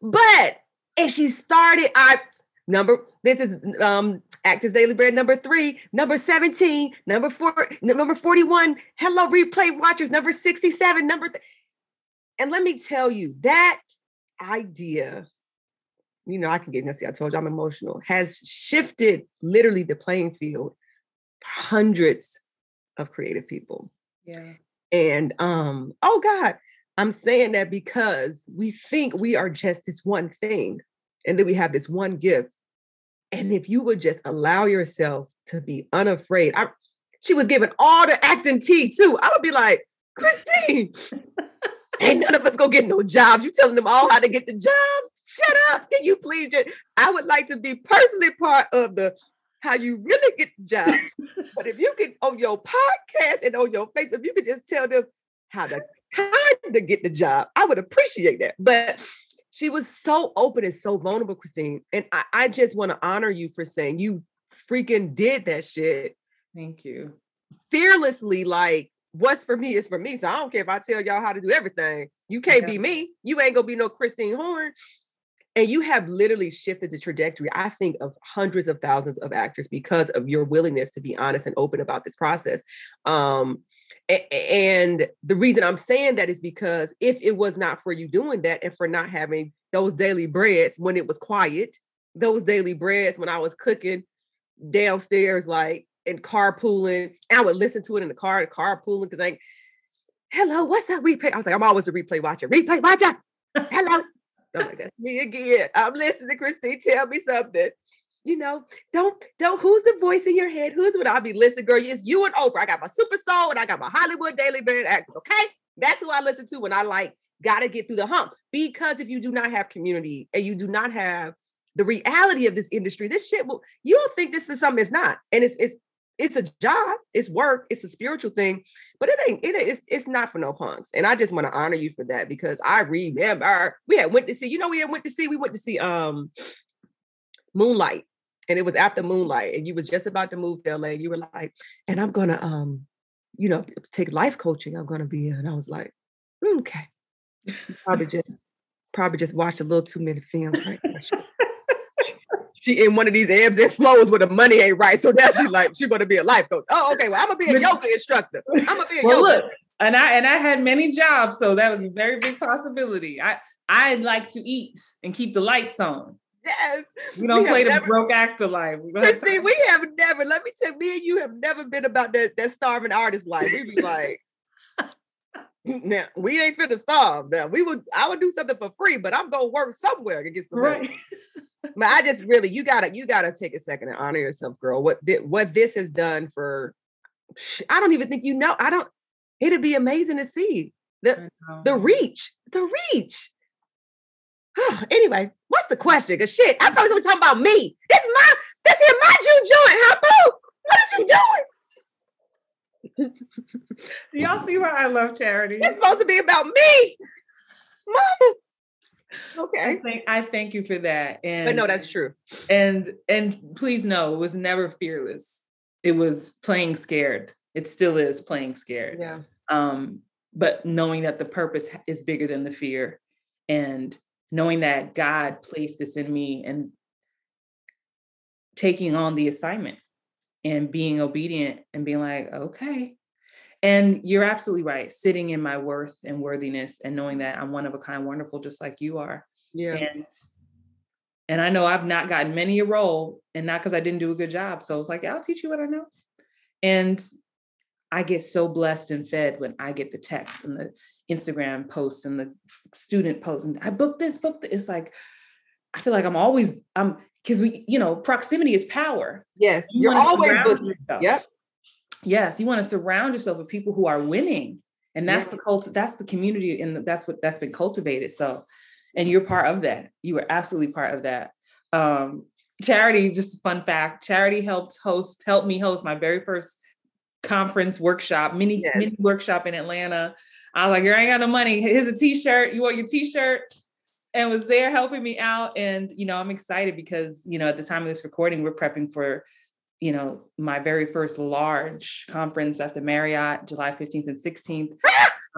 But and she started, I number, this is, um, Actors Daily Bread number three, number seventeen, number four, number forty-one. Hello, replay watchers, number sixty-seven, number. Th- and let me tell you, that idea, you know, I can get nasty. I told you I'm emotional, has shifted literally the playing field for hundreds of creative people. Yeah. And um, oh God, I'm saying that because we think we are just this one thing, and that we have this one gift. And if you would just allow yourself to be unafraid, I, she was giving all the acting tea too. I would be like, Christine, ain't none of us gonna get no jobs. You telling them all how to get the jobs? Shut up! Can you please? Just, I would like to be personally part of the how you really get the job. But if you could on your podcast and on your Facebook, if you could just tell them how to kind of get the job, I would appreciate that. But she was so open and so vulnerable, Christine. And I, I just want to honor you for saying you freaking did that shit. Thank you. Fearlessly, like, what's for me is for me. So I don't care if I tell y'all how to do everything. You can't yeah. be me. You ain't going to be no Christine Horn. And you have literally shifted the trajectory, I think, of hundreds of thousands of actors because of your willingness to be honest and open about this process. Um, and the reason I'm saying that is because if it was not for you doing that and for not having those daily breads when it was quiet, those daily breads when I was cooking downstairs, like, and carpooling, I would listen to it in the car, and carpooling, because like, hello, what's up, replay? I was like, I'm always a replay watcher. Replay watcher. Hello. I'm like, that's me again. I'm listening to Christine. Tell me something. You know, don't, don't, who's the voice in your head? Who's what I'll be listening, girl? It's you and Oprah. I got my Super Soul and I got my Hollywood Daily Bread actors. Okay. That's who I listen to when I like, gotta get through the hump. Because if you do not have community and you do not have the reality of this industry, this shit will, you'll think this is something it's not. And it's, it's, it's a job, it's work, it's a spiritual thing, but it ain't, it is, it's not for no punks. And I just want to honor you for that because I remember we had went to see, you know, we had went to see, we went to see um, Moonlight, and it was after Moonlight and you was just about to move to L A and you were like, and I'm going to, um, you know, take life coaching. I'm going to be, and I was like, okay, probably just probably just watched a little too many films right now. She, she in one of these ebbs and flows where the money ain't right. So now she like, she's going to be a life coach. Oh, okay. Well, I'm going to be a yoga instructor. I'm going to be a well, yoga look, instructor. And I, and I had many jobs. So that was a very big possibility. I, I like to eat and keep the lights on. Yes. We don't we play the never, broke actor life. We Christine, we have never, let me tell you, me and you have never been about that, that starving artist life. We'd be like, now we ain't finna starve. Now we would, I would do something for free, but I'm gonna work somewhere and get some money. Right. But I just really, you gotta, you gotta take a second and honor yourself, girl. What th- what this has done for, I don't even think you know. I don't. It'd be amazing to see the the reach, the reach. Anyway, what's the question? Cause shit, I thought we were talking about me. This my, this here my Jew joint. How boo? What are you doing? Do y'all see why I love Charity? It's supposed to be about me, Mama. Okay, I thank, I thank you for that. And but no, that's true. And and please know, it was never fearless. It was playing scared. It still is playing scared. Yeah. Um. But knowing that the purpose is bigger than the fear, and knowing that God placed this in me, and taking on the assignment. And being obedient and being like, okay. And you're absolutely right. Sitting in my worth and worthiness and knowing that I'm one of a kind, wonderful, just like you are. Yeah. And, and I know I've not gotten many a role, and not because I didn't do a good job. So it's like, I'll teach you what I know. And I get so blessed and fed when I get the text and the Instagram posts and the student posts. And I booked this, booked this. It's like, I feel like I'm always, I'm, because we, you know, proximity is power. Yes. You You're always booking. Yep. Yes. You want to surround yourself with people who are winning. And that's yes. the cult, that's the community. And that's what that's been cultivated. So, and you're part of that. You were absolutely part of that. Um, Charity, just a fun fact, Charity helped host, helped me host my very first conference workshop, mini, yes. mini workshop in Atlanta. I was like, girl, I ain't got no money. Here's a t-shirt. You want your t-shirt? And was there helping me out. And, you know, I'm excited because, you know, at the time of this recording, we're prepping for, you know, my very first large conference at the Marriott, July fifteenth and sixteenth.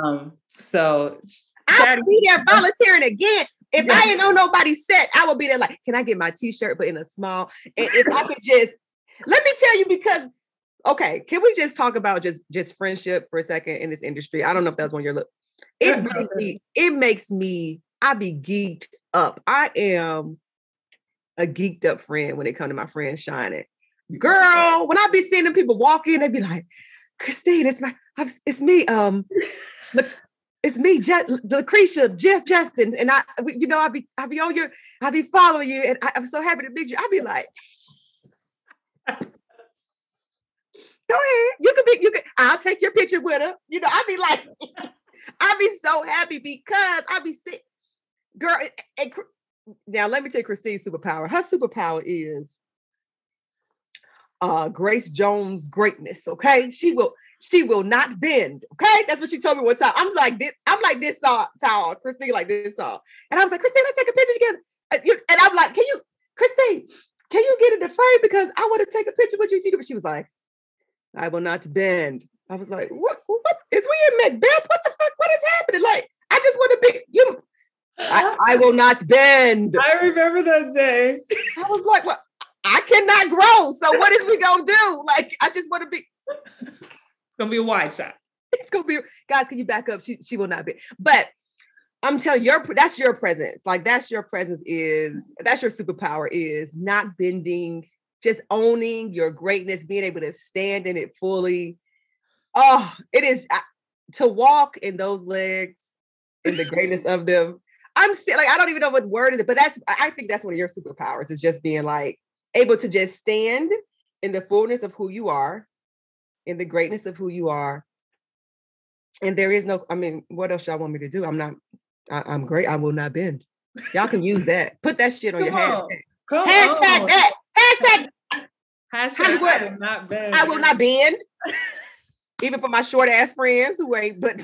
um, so I'll be there volunteering again. If yeah. I ain't on nobody's set, I will be there like, can I get my t-shirt, but in a small, and if I could just, let me tell you, because, okay, can we just talk about just, just friendship for a second in this industry? I don't know if that's one you're looking, it, makes me, it makes me I be geeked up. I am a geeked up friend when it comes to my friends shining. Girl, when I be seeing them people walk in, they be like, Christine, it's my, it's me. Um, it's me, Je- Lucretia, Jeff, Justin. And I, you know, I be, I be on your, I be following you, and I, I'm so happy to meet you. I be like, go ahead. You could be, you could, I'll take your picture with her. You know, I be like, I be so happy because I be sick. Girl, and, and, now let me tell you Christine's superpower. Her superpower is uh, Grace Jones' greatness, okay? She will she will not bend, okay? That's what she told me one time. I'm like this, I'm like this tall, tall. Christine like this tall. And I was like, Christine, let's take a picture together. And, you, and I'm like, can you, Christine, can you get in the frame? Because I want to take a picture with you. But she was like, I will not bend. I was like, what, what? Is we in Macbeth? What the fuck? What is happening? Like, I just want to be, you I, I will not bend. I remember that day. I was like, well, I cannot grow. So what is we going to do? Like, I just want to be. It's going to be a wide shot. It's going to be, guys, can you back up? She she will not be. But I'm telling you, your, that's your presence. Like that's your presence is, that's your superpower is not bending, just owning your greatness, being able to stand in it fully. Oh, it is I, to walk in those legs in the greatness of them. I'm like, I don't even know what word is it, but that's, I think that's one of your superpowers is just being like able to just stand in the fullness of who you are, in the greatness of who you are. And there is no, I mean, what else y'all want me to do? I'm not, I, I'm great. I will not bend. Y'all can use that. Put that shit on Come your on. hashtag. Come hashtag on. that. Hashtag. Hashtag I will not bend. I will not bend. Even for my short ass friends who ain't, but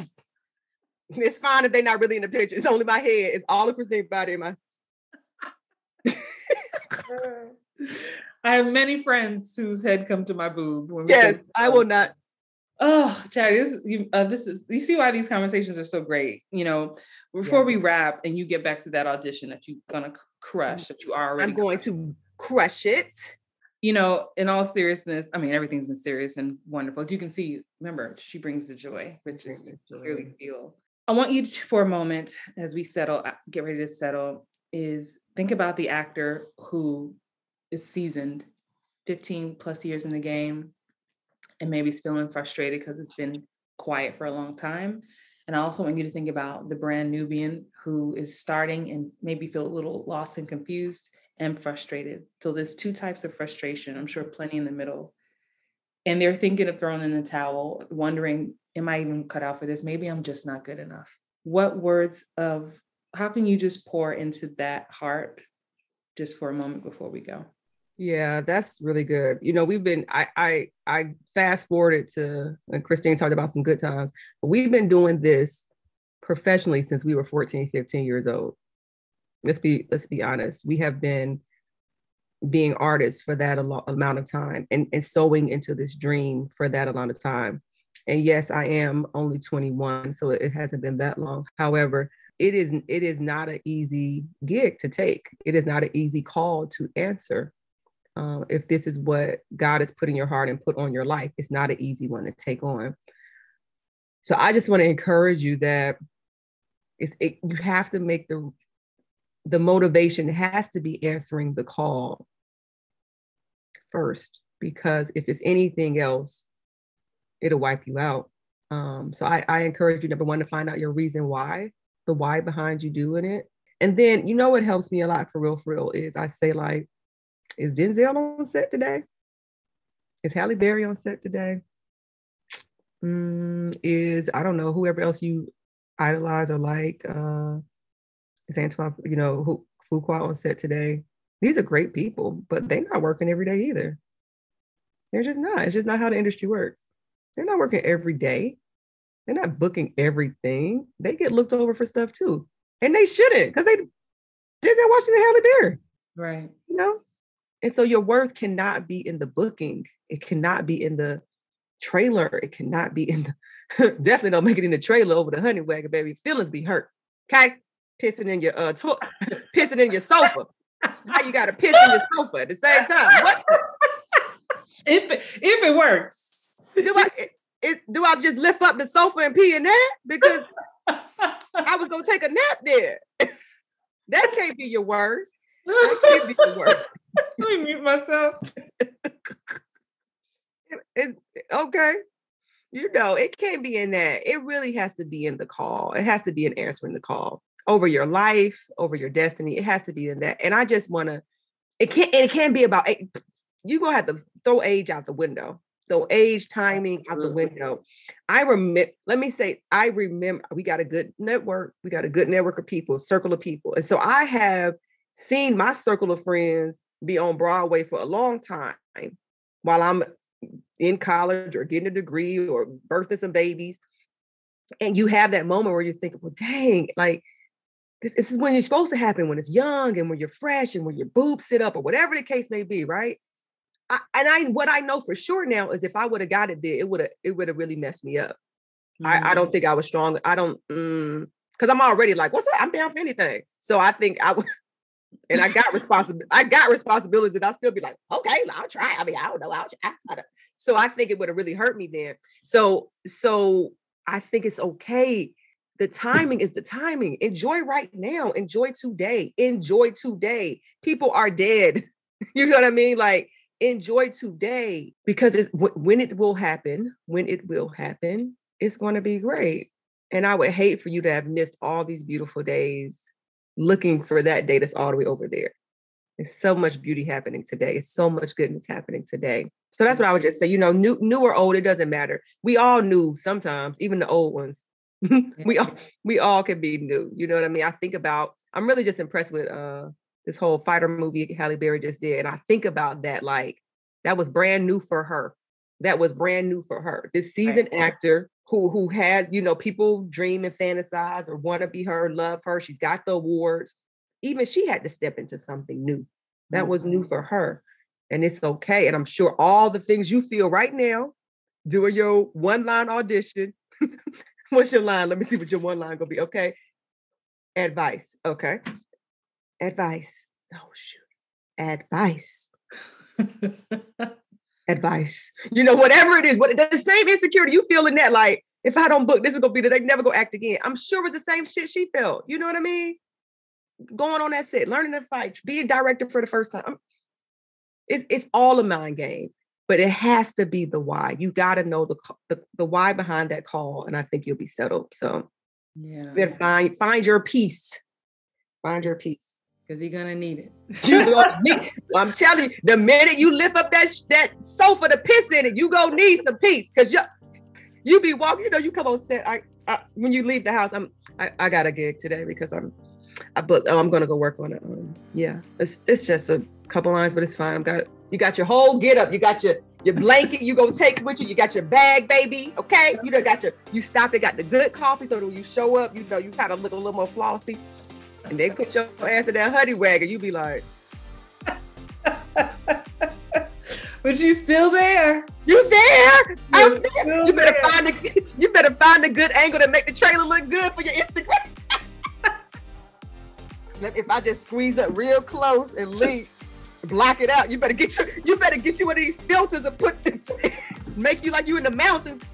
it's fine if they're not really in the picture. It's only my head. It's all of Christine's body in my. I have many friends whose head come to my boob. When we yes, I will not. Oh, Charity, this, you, uh, this is, you see why these conversations are so great. You know, before yeah. we wrap and you get back to that audition that you're going to crush, that you are already. I'm going to crush it. You know, in all seriousness, I mean, everything's been serious and wonderful. As you can see, remember, she brings the joy, which is clearly feel. I want you to, for a moment, as we settle, get ready to settle, is think about the actor who is seasoned, fifteen plus years in the game, and maybe is feeling frustrated because it's been quiet for a long time. And I also want you to think about the brand Nubian who is starting and maybe feel a little lost and confused and frustrated. So there's two types of frustration, I'm sure plenty in the middle. And they're thinking of throwing in the towel, wondering, am I even cut out for this? Maybe I'm just not good enough. What words of, how can you just pour into that heart just for a moment before we go? Yeah, that's really good. You know, we've been, I I, I fast forwarded to, and Christine talked about some good times, but we've been doing this professionally since we were fourteen, fifteen years old. Let's be, let's be honest. We have been being artists for that a lo- amount of time and, and sewing into this dream for that amount of time. And yes, I am only twenty-one, so it hasn't been that long. However, it is, it is not an easy gig to take. It is not an easy call to answer. Uh, if this is what God has put in your heart and put on your life, it's not an easy one to take on. So I just want to encourage you that it's, it, you have to make the, the motivation has to be answering the call first, because if it's anything else, it'll wipe you out. Um, so I, I encourage you, number one, to find out your reason why, the why behind you doing it. And then, you know, what helps me a lot for real, for real is I say, like, is Denzel on set today? Is Halle Berry on set today? Mm, is, I don't know, whoever else you idolize or like, uh, is Antoine, you know, Fuqua on set today? These are great people, but they're not working every day either. They're just not. It's just not how the industry works. They're not working every day. They're not booking everything. They get looked over for stuff too. And they shouldn't, because they Denzel Washington, Halle Berry. Right. You know? And so your worth cannot be in the booking. It cannot be in the trailer. It cannot be in the, definitely don't make it in the trailer over the honey wagon, baby. Feelings be hurt. Okay? Pissing in your, uh, to- pissing in your sofa. Now you got to piss in your sofa at the same time. What? If, if it works. Do I, it, it, do I just lift up the sofa and pee in that? Because I was going to take a nap there. That can't be your worst. That can't be your worst. Let me mute myself. It's okay. You know, it can't be in that. It really has to be in the call. It has to be an answer in the call over your life, over your destiny. It has to be in that. And I just want to, it can't, it can't be about, you're going to have to throw age out the window. Throw age, timing out the window. I remember, let me say, I remember we got a good network. We got a good network of people, circle of people. And so I have seen my circle of friends be on Broadway for a long time while I'm in college or getting a degree or birthing some babies. And you have that moment where you think, well, dang, like this, this is when it's supposed to happen, when it's young and when you're fresh and when your boobs sit up or whatever the case may be, right? I, and I, what I know for sure now is if I would have got it there, it would have, it would have really messed me up. Mm-hmm. I, I don't think I was strong. I don't, mm, cause I'm already like, what's up? I'm down for anything. So I think I would, and I got responsibility. I got responsibilities, and I'll still be like, okay, I'll try. I mean, I don't know. I'll try. So I think it would have really hurt me then. So, so I think it's okay. The timing is the timing. Enjoy right now. Enjoy today. Enjoy today. People are dead. You know what I mean? Like, enjoy today, because it's, when it will happen, when it will happen, it's going to be great. And I would hate for you to have missed all these beautiful days looking for that day that's all the way over there. There's so much beauty happening today. It's so much goodness happening today. So that's what I would just say, you know, new, new or old, it doesn't matter. We all knew sometimes, even the old ones. we all we all can be new. You know what I mean? I think about, I'm really just impressed with uh, this whole fighter movie Halle Berry just did. And I think about that, like, that was brand new for her. That was brand new for her. This seasoned right. actor who who has, you know, people dream and fantasize or want to be her, love her. She's got the awards. Even she had to step into something new. That was new for her. And it's okay. And I'm sure all the things you feel right now, doing your one-line audition. What's your line? Let me see what your one line gonna be. Okay. Advice. Okay. Advice. Oh, shoot. Advice. Advice. You know, whatever it is, what the same insecurity you feel in that, like, if I don't book, this is gonna be that they never gonna act again. I'm sure it's the same shit she felt. You know what I mean? Going on that set, learning to fight, being directed for the first time. I'm, it's it's all a mind game, but it has to be the why. You gotta know the the, the why behind that call, and I think you'll be settled. So yeah, you find find your peace. Find your peace. Because you're gonna need it. You gonna need, I'm telling you, the minute you lift up that that sofa to piss in it, you gonna need some peace. Cause you you be walking, you know, you come on set. I, I when you leave the house, I'm I, I got a gig today because I'm I booked. Oh, I'm gonna go work on it. Um, yeah, it's it's just a couple lines, but it's fine. I'm got you got your whole get up. You got your your blanket. You gonna take with you. You got your bag, baby. Okay, you done got your. You stopped and got the good coffee, so that when you show up, you know you kind of look a little more flossy. And they put your ass in that honey wagon, you be like, but you still there. You there? You're I'm still there. You better there. find the you better find a good angle to make the trailer look good for your Instagram. If I just squeeze up real close and leave, block it out. You better get your you better get you one of these filters and put make you like you in the mountains.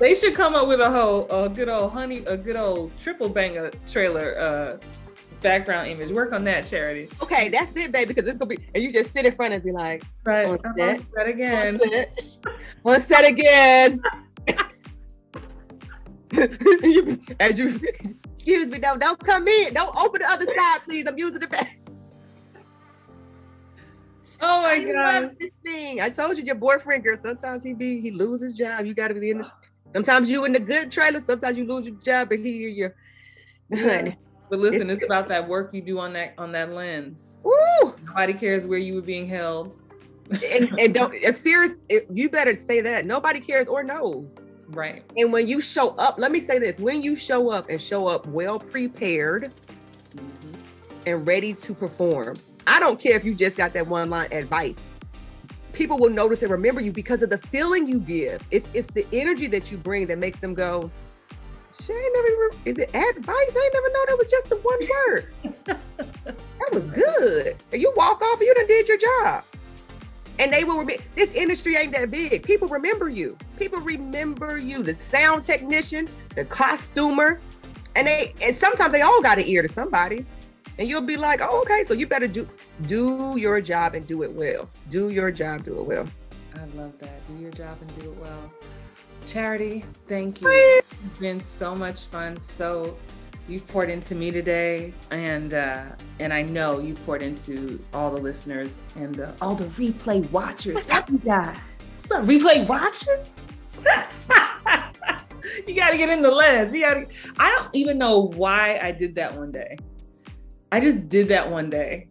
They should come up with a whole, a good old honey, a good old triple banger trailer uh, background image. Work on that, Charity. Okay, that's it, baby, because it's gonna be, and you just sit in front and be like, right, on set, set again, on set, on set again. As you, excuse me, no, don't come in, don't open the other side, please. I'm using the back. Oh my I God! Love this thing. I told you, your boyfriend, girl. Sometimes he be, he loses his job. You gotta be in. The, Sometimes you in the good trailer, sometimes you lose your job, but here you're yeah. But listen, it's, it's about that work you do on that on that lens. Woo! Nobody cares where you were being held. And, and don't if serious, if you better say that. Nobody cares or knows. Right. And when you show up, let me say this, when you show up and show up well prepared mm-hmm. and ready to perform, I don't care if you just got that one line advice. People will notice and remember you because of the feeling you give. It's it's the energy that you bring that makes them go, she ain't never, is it advice? I ain't never know that was just the one word. That was good. And you walk off and you done did your job. And they will remember, this industry ain't that big. People remember you. People remember you, the sound technician, the costumer. And they and sometimes they all got an ear to somebody. And you'll be like, oh, okay, so you better do do your job and do it well. Do your job, do it well. I love that. Do your job and do it well. Charity, thank you. It's been so much fun. So you've poured into me today, and uh, and I know you poured into all the listeners and the, all the replay watchers. What's up, you guys? What's up, replay watchers? You got to get in the lens. You gotta, I don't even know why I did that one day. I just did that one day.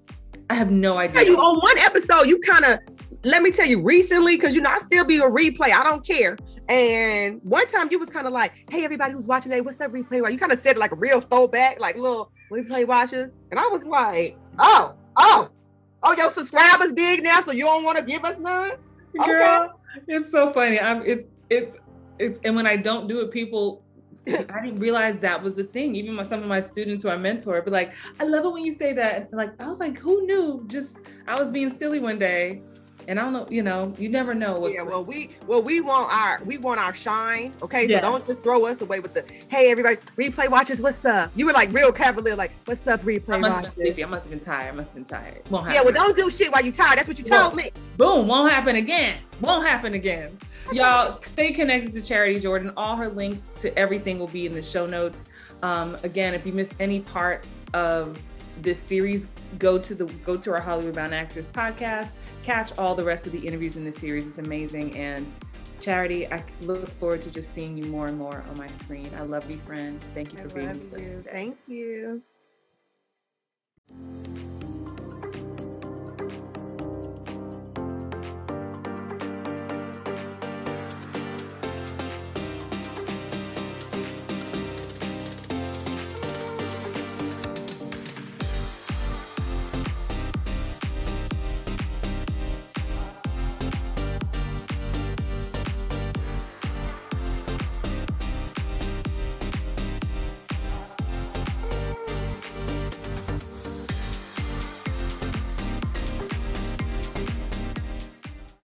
I have no idea. You, on one episode, you kind of, let me tell you, recently, because, you know, I still be a replay. I don't care. And one time you was kind of like, hey, everybody who's watching today, what's up, replay? You kind of said like a real throwback, like little replay watchers. And I was like, oh, oh, oh, your subscribers big now, so you don't want to give us none? Okay. Girl, it's so funny. I'm, it's, it's, it's, and when I don't do it, people... I didn't realize that was the thing. Even my, some of my students who I mentor, but like, I love it when you say that. Like, I was like, who knew? Just, I was being silly one day, and I don't know. You know, you never know. What, yeah. Well, we well we want our we want our shine. Okay, so yeah. Don't just throw us away with the hey everybody replay watchers. What's up? You were like real cavalier, like what's up replay I must watchers. Have been sleepy. I must have been tired. I must have been tired. Won't yeah. Well, don't do shit while you tired. That's what you Whoa. told me. Boom. Won't happen again. Won't happen again. Y'all stay connected to Charity Jordan. All her links to everything will be in the show notes. Um, again, if you missed any part of this series, go to the go to our Hollywood Bound Actors podcast. Catch all the rest of the interviews in this series. It's amazing. And Charity, I look forward to just seeing you more and more on my screen. I love you, friend. Thank you for I being with you. us. Today. Thank you.